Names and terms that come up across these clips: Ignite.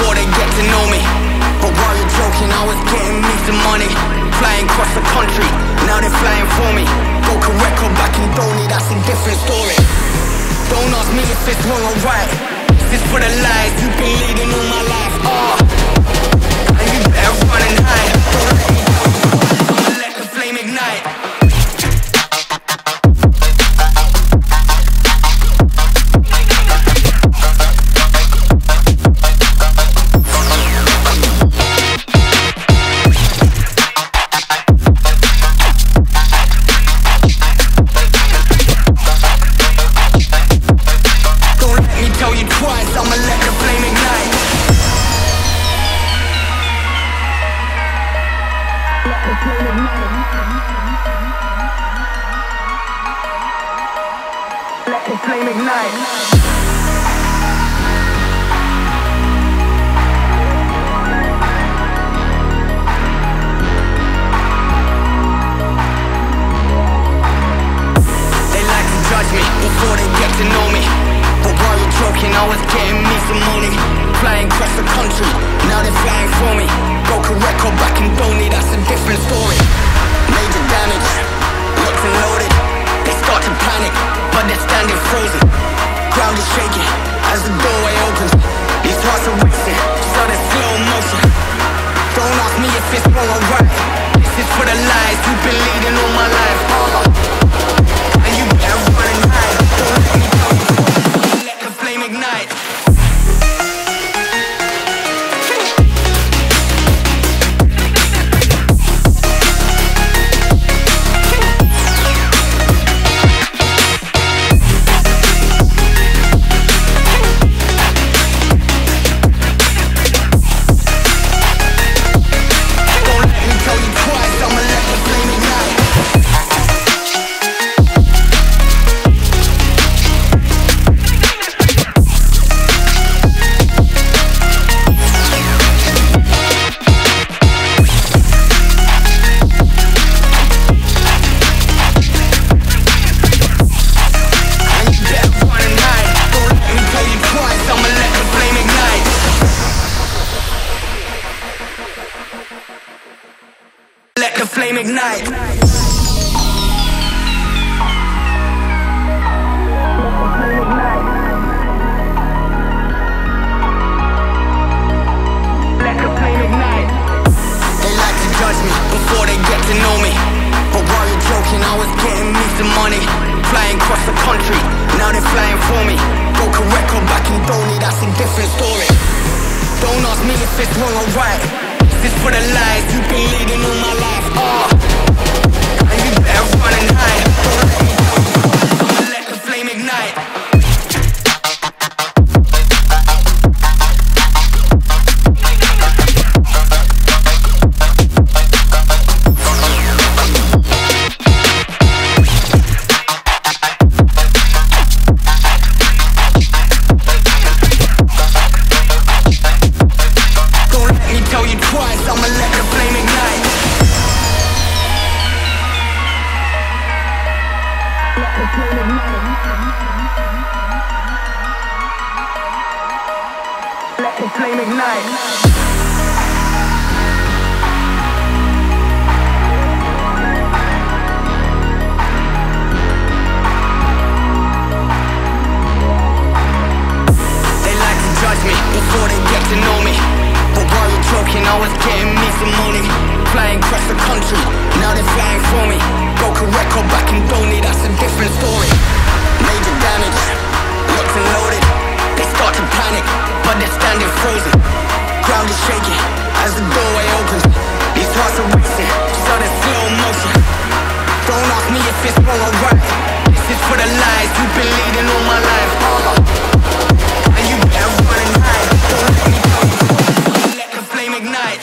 before they get to know me. But while you're joking, I was getting me some money, flying across the country, now they're flying for me. Broke a record back in Donny, that's a different story. Don't ask me if it's wrong or right, this is for the lies you've been leading all my life. And you better run and hide, don't let me go, don't let the flame ignite. Let the flame ignite. The flame ignite. Let the flame ignite. They like to judge me before they get to know me. But while you're joking, I was getting me some money, flying across the country, now they're flying for me. Broke a record back in Donny, that's a different story. Don't ask me if it's wrong or right, this for the lies you've been leading all my life. And you better run and hide, don't let me go, don't let the flame ignite. Let the flame ignite.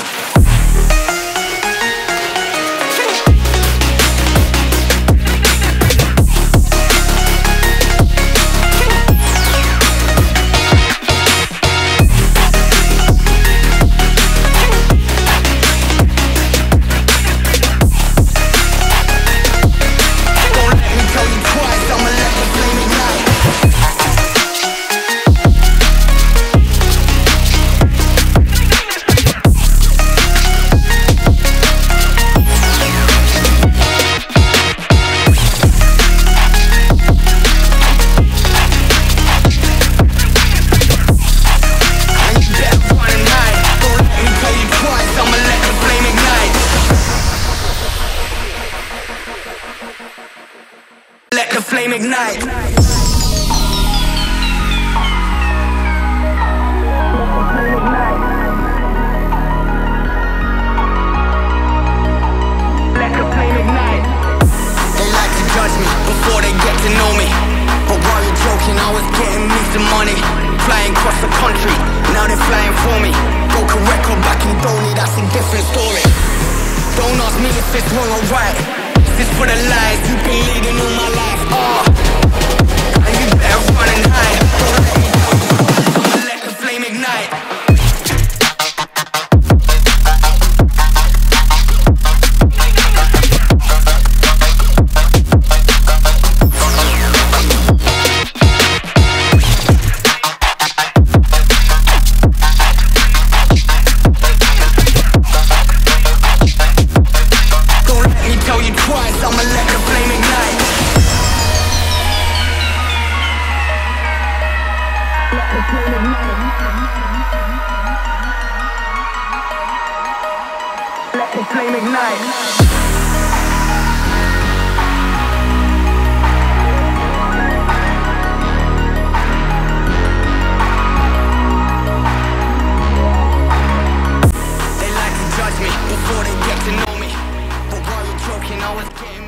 Ignite. Money, flying across the country, now they're flying for me. Broke a record back in Donny, that's a different story. Don't ask me if it's wrong or right. This for the lies you've been leading all my life. And you better run and hide. Don't let me go, don't let the flame ignite. I'ma let the flame ignite. Let the flame ignite. Let the flame ignite. I was getting